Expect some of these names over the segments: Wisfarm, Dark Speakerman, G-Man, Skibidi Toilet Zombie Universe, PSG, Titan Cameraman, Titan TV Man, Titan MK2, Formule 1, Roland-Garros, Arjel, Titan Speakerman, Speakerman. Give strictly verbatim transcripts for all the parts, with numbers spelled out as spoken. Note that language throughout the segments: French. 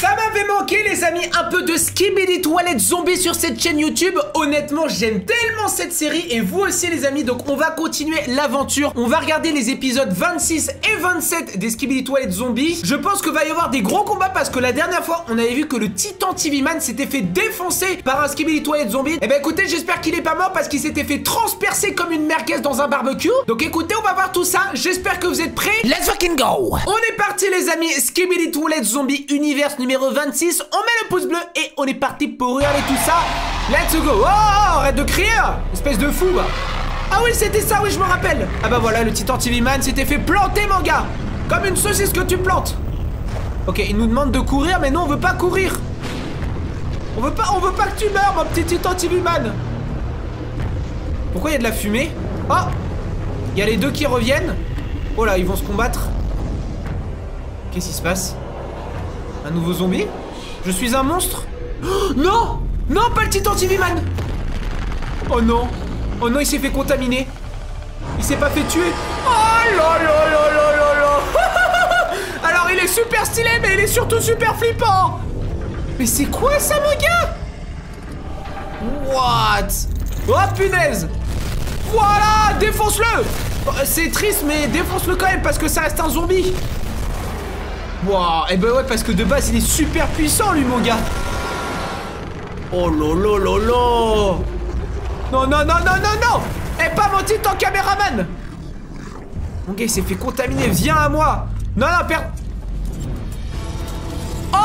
Ça m'avait manqué les amis, un peu de Skibidi Toilet Zombie sur cette chaîne YouTube. Honnêtement j'aime tellement cette série et vous aussi les amis, donc on va continuer l'aventure. On va regarder les épisodes vingt-six et vingt-sept des Skibidi Toilet Zombie. Je pense que va y avoir des gros combats parce que la dernière fois on avait vu que le Titan T V Man s'était fait défoncer par un Skibidi Toilet Zombie. Et bah écoutez, j'espère qu'il est pas mort parce qu'il s'était fait transpercer comme une merguez dans un barbecue. Donc écoutez, on va voir tout ça, j'espère que vous êtes prêts. Let's fucking go. On est parti les amis, Skibidi Toilet Zombie Universe numéro vingt-six, on met le pouce bleu et on est parti pour regarder tout ça. Let's go. Oh, arrête de crier, espèce de fou. Ah oui, c'était ça, oui, je me rappelle. Ah bah voilà, le Titan T V Man s'était fait planter, mon gars, comme une saucisse que tu plantes. Ok, il nous demande de courir, mais non, on veut pas courir. On veut pas, on veut pas que tu meurs, mon petit Titan T V Man. Pourquoi il y a de la fumée? Oh, il y a les deux qui reviennent. Oh là, ils vont se combattre. Qu'est-ce qui se passe? Un nouveau zombie? Je suis un monstre? Oh, non! Non, pas le Titan T V Man! Oh non! Oh non, il s'est fait contaminer! Il s'est pas fait tuer! Oh là là là là là là! Alors il est super stylé, mais il est surtout super flippant! Mais c'est quoi ça, mon gars? What? Oh punaise! Voilà! Défonce-le! C'est triste, mais défonce-le quand même, parce que ça reste un zombie! Wow, et ben ouais, parce que de base il est super puissant lui, mon gars. Oh lolo lolo. Non non non non non non. Et pas mon Titan Cameraman. Mon gars il s'est fait contaminer, viens à moi. Non non perd. Oh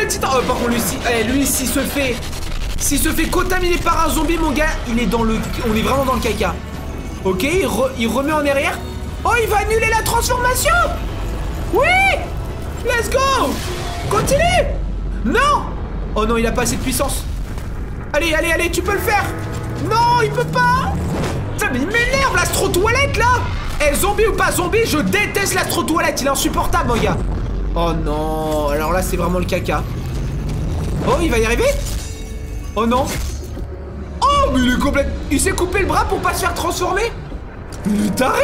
le Titan. Oh par contre lui si, eh, lui s'il se fait S'il se fait contaminer par un zombie, mon gars, il est dans le... on est vraiment dans le caca. Ok, il, re, il remet en arrière. Oh il va annuler la transformation. Oui. Let's go! Continue! Non! Oh non, il a pas assez de puissance. Allez, allez, allez, tu peux le faire! Non, il peut pas! Putain, mais il m'énerve, l'astro-toilette, là! Eh, zombie ou pas zombie, je déteste l'astro-toilette, il est insupportable, mon gars! Oh non, alors là, c'est vraiment le caca. Oh, il va y arriver? Oh non! Oh, mais il est complète... il s'est coupé le bras pour pas se faire transformer! Il est taré!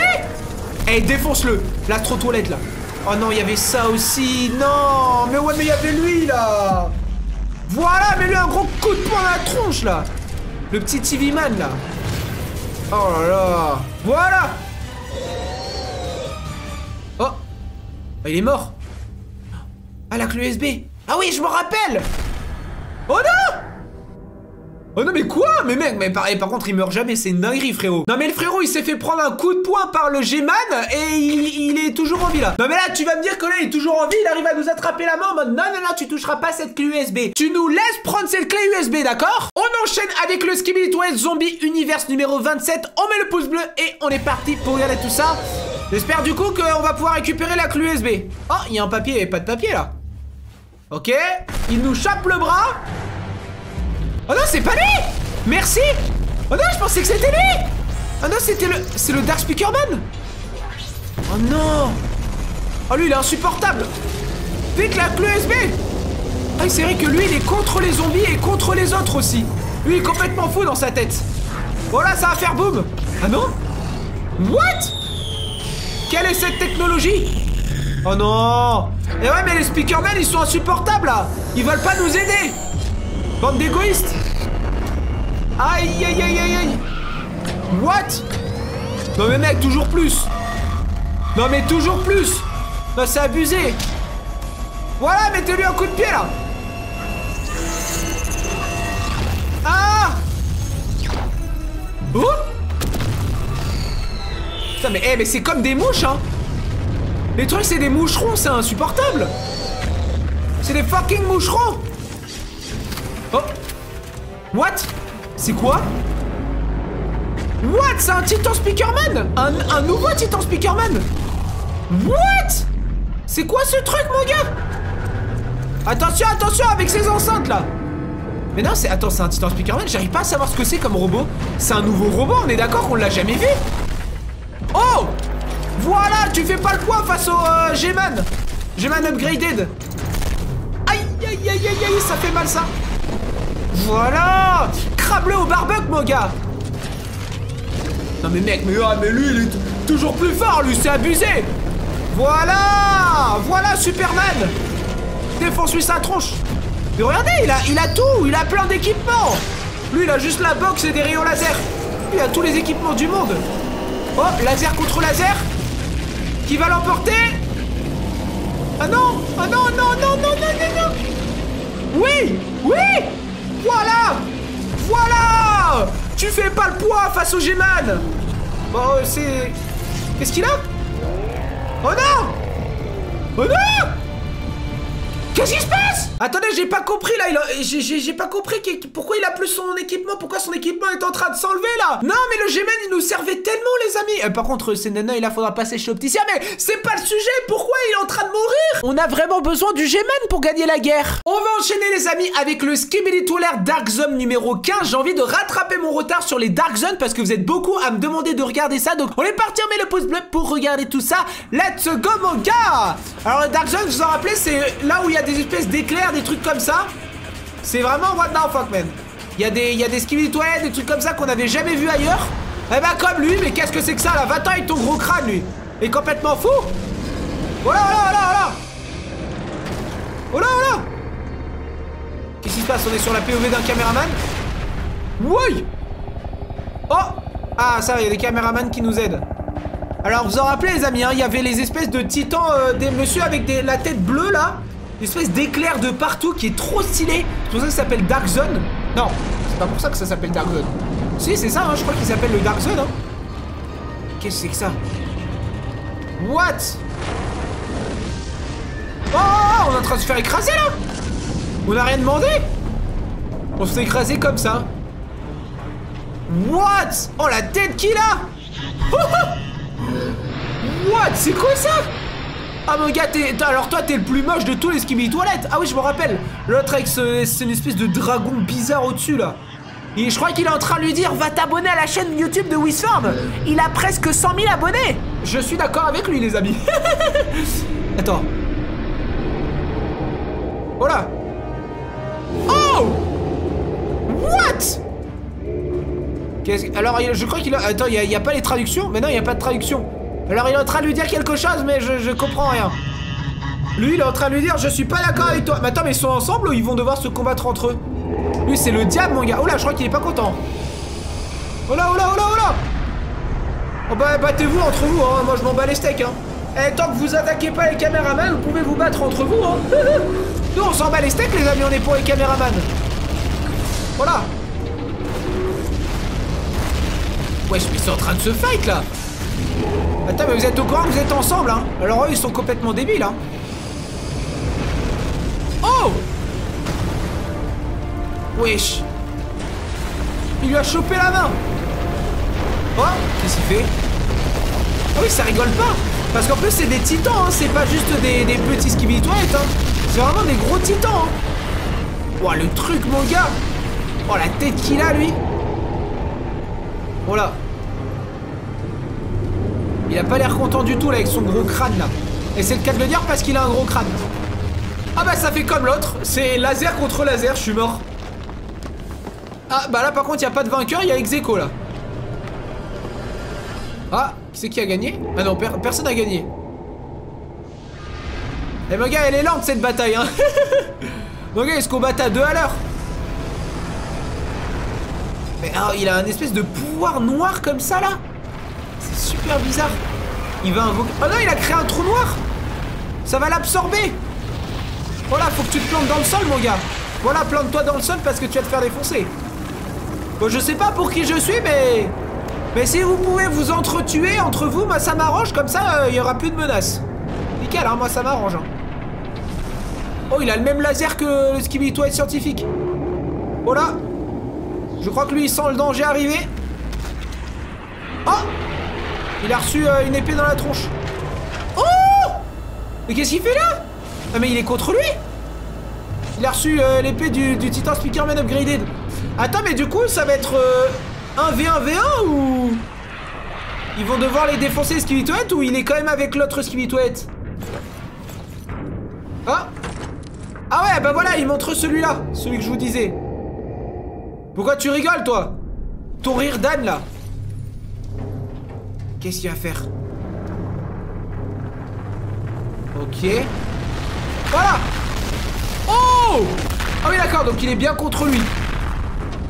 Eh, défonce-le, l'astro-toilette, là! Oh non, il y avait ça aussi. Non, mais ouais, mais il y avait lui, là. Voilà, mais lui, un gros coup de poing à la tronche, là. Le petit T V Man, là. Oh là là. Voilà. Oh. Il est mort. Ah, la clé U S B. Ah oui, je me rappelle. Oh non. Oh non mais quoi? Mais mec, mais par, par contre il meurt jamais, c'est une dinguerie frérot. Non mais le frérot il s'est fait prendre un coup de poing par le G-Man et il, il est toujours en vie là. Non mais là tu vas me dire que là il est toujours en vie, il arrive à nous attraper la main en mode non non non tu toucheras pas cette clé U S B. Tu nous laisses prendre cette clé U S B, d'accord? On enchaîne avec le Skibidi Toilet Zombie Universe numéro vingt-sept, on met le pouce bleu et on est parti pour regarder tout ça. J'espère du coup qu'on va pouvoir récupérer la clé U S B. Oh il y a un papier, il n'y avait pas de papier là. Ok, il nous chape le bras. Oh non, c'est pas lui! Merci! Oh non, je pensais que c'était lui! Oh non, c'était le... c'est le Dark Speakerman! Oh non! Oh lui, il est insupportable! Vite, la clé U S B! Ah, c'est vrai que lui, il est contre les zombies et contre les autres aussi. Lui, il est complètement fou dans sa tête. Oh là, ça va faire boum! Ah non? What? Quelle est cette technologie? Oh non! Et ouais, mais les Speakerman, ils sont insupportables, là! Ils veulent pas nous aider! Bande d'égoïstes. Aïe aïe aïe aïe aïe. What? Non mais mec, toujours plus. Non mais toujours plus. Non c'est abusé. Voilà, mettez-lui un coup de pied là. Ah. Oh. Putain mais, hey, mais c'est comme des mouches hein. Les trucs c'est des moucherons, c'est insupportable. C'est des fucking moucherons. Oh. What? C'est quoi? What? C'est un Titan Speakerman? Un, un nouveau Titan Speakerman? What? C'est quoi ce truc, mon gars? Attention, attention avec ces enceintes là. Mais non, c'est... attends, c'est un Titan Speakerman. J'arrive pas à savoir ce que c'est comme robot. C'est un nouveau robot, on est d'accord qu'on l'a jamais vu. Oh! Voilà, tu fais pas le poids face au euh, G-Man. G-Man upgraded. Aïe, aïe, aïe, aïe, aïe, ça fait mal ça. Voilà! Crabe-le au barbecue, mon gars! Non mais mec, mais, ah, mais lui, il est toujours plus fort, lui, c'est abusé! Voilà! Voilà, Superman! défonce-lui sa tronche. Mais regardez, il a, il a tout, il a plein d'équipements. Lui, il a juste la boxe et des rayons laser. Lui, il a tous les équipements du monde. Oh, laser contre laser. Qui va l'emporter? Ah non, ah non, non, non, non, non, non, non. Oui, oui. Voilà, voilà. Tu fais pas le poids face au G-Man. Bon, euh, c'est... Qu'est-ce qu'il a? Oh non! Oh non! Qu'est-ce qui se passe? Attendez, j'ai pas compris là, a... j'ai pas compris qu il... pourquoi il a plus son équipement, pourquoi son équipement est en train de s'enlever là. Non mais le G-Man il nous servait tellement les amis. euh, Par contre ces nanas il a faudra passer chez l'opticien. Mais c'est pas le sujet, pourquoi il est en train de mourir? On a vraiment besoin du G-Man pour gagner la guerre. On va enchaîner les amis avec le Skibidi Toilet Dark Zone numéro quinze. J'ai envie de rattraper mon retard sur les Dark Zone parce que vous êtes beaucoup à me demander de regarder ça. Donc on est parti, on met le pouce bleu pour regarder tout ça. Let's go mon gars. Alors le Dark Zone, vous vous en rappelez, c'est là où il y a des espèces d'éclairs, des trucs comme ça. C'est vraiment what the fuck man. Il y a des, des Skibidi Toilet, des trucs comme ça qu'on n'avait jamais vu ailleurs. Eh bah ben, comme lui, mais qu'est-ce que c'est que ça là? Va-t'en avec ton gros crâne lui. Il est complètement fou. Oh là, oh là, oh là, oh là. Oh là, oh là. Qu'est-ce qui se passe? On est sur la P O V d'un caméraman. Oui. Oh. Ah ça, il y a des caméramans qui nous aident. Alors vous en rappelez les amis, hein, il y avait les espèces de titans, euh, des monsieur avec des, la tête bleue là. Une espèce d'éclair de partout qui est trop stylé. C'est pour ça que ça s'appelle Dark Zone. Non, c'est pas pour ça que ça s'appelle Dark Zone. Si, c'est ça, hein, je crois qu'il s'appelle le Dark Zone. Hein. Qu'est-ce que c'est que ça? What? Oh, on est en train de se faire écraser là. On n'a rien demandé. On se fait écraser comme ça. What? Oh, la tête qu'il a. What? C'est quoi ça? Ah mon gars, t'es... alors toi t'es le plus moche de tous les Skibidi Toilet. Ah oui je me rappelle. L'autre avec ce... c'est une espèce de dragon bizarre au-dessus là. Et je crois qu'il est en train de lui dire va t'abonner à la chaîne YouTube de Wisfarm. Il a presque cent mille abonnés. Je suis d'accord avec lui les amis. Attends. Oh là. Oh. What? Qu'est-ce... alors je crois qu'il a... attends, il n'y a, a pas les traductions. Mais non il n'y a pas de traduction. Alors il est en train de lui dire quelque chose mais je, je comprends rien. Lui il est en train de lui dire je suis pas d'accord avec toi. Mais attends mais ils sont ensemble ou ils vont devoir se combattre entre eux? Lui c'est le diable mon gars. Oh là je crois qu'il est pas content. Oh là oh là oh là oh là. Oh bah battez-vous entre vous hein. Moi je m'en bats les steaks hein. Et tant que vous attaquez pas les caméramans vous pouvez vous battre entre vous hein. Nous on s'en bat les steaks les amis, on est pour les caméramans. Voilà. Wesh mais ils sont en train de se fight là. Attends mais vous êtes au courant que vous êtes ensemble hein. Alors eux ils sont complètement débiles hein. Oh. Wesh. Il lui a chopé la main. Oh. Qu'est-ce qu'il fait? Ah oui ça rigole pas. Parce qu'en plus c'est des titans hein. C'est pas juste des, des petits Skibidi Toilet hein. C'est vraiment des gros titans hein. Oh le truc mon gars. Oh la tête qu'il a lui. Voilà. Il a pas l'air content du tout là avec son gros crâne là. Et c'est le cas de le dire parce qu'il a un gros crâne. Ah bah ça fait comme l'autre. C'est laser contre laser, je suis mort. Ah bah là par contre il n'y a pas de vainqueur, il y a Execo là. Ah, c'est qui a gagné? Ah non, per personne a gagné. Eh mon gars elle est lente cette bataille hein. Mon gars ils se combattent à deux à l'heure. Mais oh, il a un espèce de pouvoir noir comme ça là. C'est super bizarre. Il va invoquer... oh non, il a créé un trou noir. Ça va l'absorber. Voilà, faut que tu te plantes dans le sol, mon gars. Voilà, plante-toi dans le sol parce que tu vas te faire défoncer. Bon, je sais pas pour qui je suis, mais... mais si vous pouvez vous entretuer entre vous, moi, ça m'arrange. Comme ça, il euh, y aura plus de menaces. Nickel, hein, moi, ça m'arrange. Hein. Oh, il a le même laser que le Skibidi Toilet scientifique. Oh là. Je crois que lui, il sent le danger arriver. Oh. Il a reçu euh, une épée dans la tronche. Oh! Mais qu'est-ce qu'il fait là? Ah mais il est contre lui. Il a reçu euh, l'épée du, du Titan Speakerman upgraded. Attends mais du coup ça va être euh, un v un v un ou... ils vont devoir les défoncer les Skibidi Toilet ou il est quand même avec l'autre Skibidi Toilet? Ah. Ah ouais bah voilà il montre celui-là. Celui que je vous disais. Pourquoi tu rigoles toi? Ton rire d'âne là. Qu'est-ce qu'il va faire? Ok. Voilà. Oh! Ah oui d'accord, donc il est bien contre lui.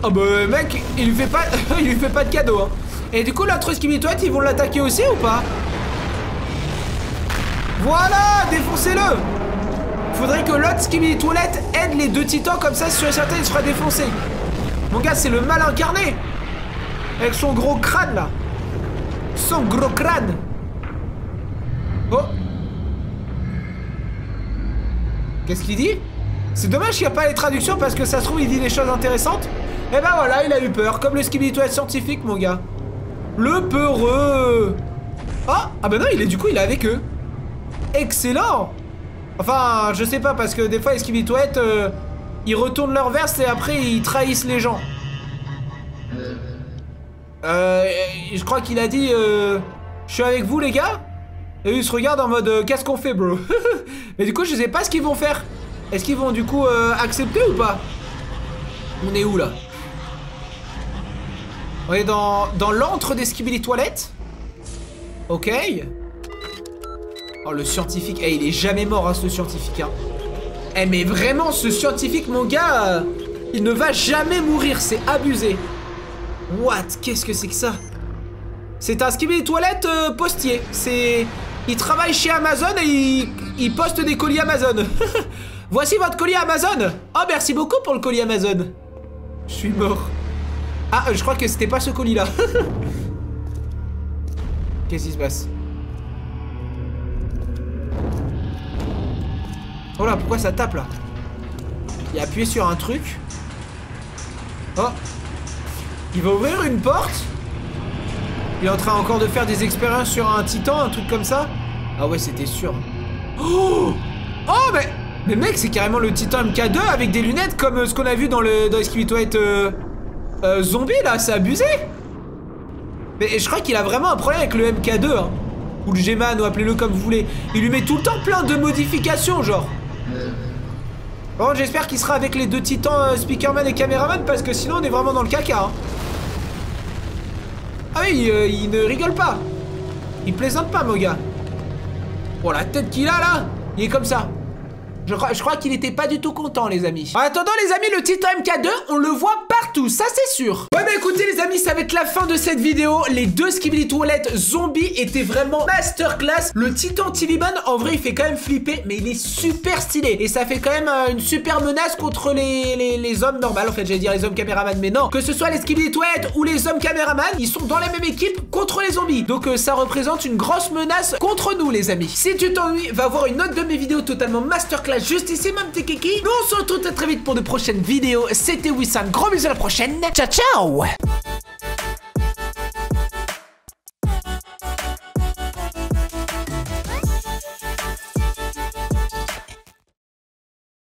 Ah oh, bah mec, il lui fait pas il lui fait pas de cadeau hein. Et du coup l'autre Skibidi Toilet, ils vont l'attaquer aussi ou pas? Voilà, défoncez-le. Faudrait que l'autre Skibidi Toilet aide les deux titans, comme ça si certains il se fera défoncer. Mon gars, c'est le mal incarné. Avec son gros crâne là. Son gros crâne. Oh. Qu'est-ce qu'il dit? C'est dommage qu'il n'y a pas les traductions parce que ça se trouve il dit des choses intéressantes. Et ben voilà, il a eu peur, comme le Skibidi Toilet scientifique mon gars. Le peureux. Oh, ah ben non, il est du coup il est avec eux. Excellent. Enfin je sais pas parce que des fois les Skibidi Toilet euh, ils retournent leur verse et après ils trahissent les gens. Euh, je crois qu'il a dit euh, je suis avec vous les gars. Et ils se regardent en mode euh, qu'est-ce qu'on fait bro. Mais du coup je sais pas ce qu'ils vont faire. Est-ce qu'ils vont du coup euh, accepter ou pas? On est où là? On est dans, dans l'antre des Skibidi Toilet. Ok. Oh le scientifique, eh, il est jamais mort hein, ce scientifique hein. Eh mais vraiment ce scientifique mon gars euh, il ne va jamais mourir, c'est abusé. What? Qu'est-ce que c'est que ça? C'est un Skibidi Toilet euh, postier. C'est... Il travaille chez Amazon et il, il poste des colis Amazon. Voici votre colis Amazon. Oh merci beaucoup pour le colis Amazon. Je suis mort. Ah je crois que c'était pas ce colis là. Qu'est-ce qui se passe? Oh là pourquoi ça tape là? Il a appuyé sur un truc. Oh. Il va ouvrir une porte. Il est en train encore de faire des expériences sur un titan, un truc comme ça. Ah ouais c'était sûr. Oh, oh mais... Mais mec c'est carrément le titan M K deux avec des lunettes comme euh, ce qu'on a vu dans le dans les Skibidi Toilet euh, euh, zombie là, c'est abusé. Mais je crois qu'il a vraiment un problème avec le M K deux hein, ou le G-Man ou appelez-le comme vous voulez. Il lui met tout le temps plein de modifications genre. Bon j'espère qu'il sera avec les deux titans euh, Speakerman et Cameraman parce que sinon on est vraiment dans le caca hein. Ah oui, il, euh, il ne rigole pas. Il plaisante pas, mon gars. Oh, la tête qu'il a, là. Il est comme ça. Je crois, je crois qu'il était pas du tout content, les amis. En attendant, les amis, le titan M K deux, on le voit partout, ça c'est sûr. Ouais, mais écoutez, les amis, ça va être la fin de cette vidéo. Les deux Skibidi Toilet zombies étaient vraiment masterclass. Le titan T V Man, en vrai, il fait quand même flipper, mais il est super stylé. Et ça fait quand même euh, une super menace contre les, les, les hommes normaux. En fait, j'allais dire les hommes caméramans, mais non. Que ce soit les Skibidi Toilet ou les hommes caméramans, ils sont dans la même équipe contre les zombies. Donc, euh, ça représente une grosse menace contre nous, les amis. Si tu t'ennuies, va voir une autre de mes vidéos totalement masterclass juste ici, ma petite kiki. Nous on se retrouve très très vite pour de prochaines vidéos. C'était Wisfarm, gros bisous à la prochaine. Ciao ciao.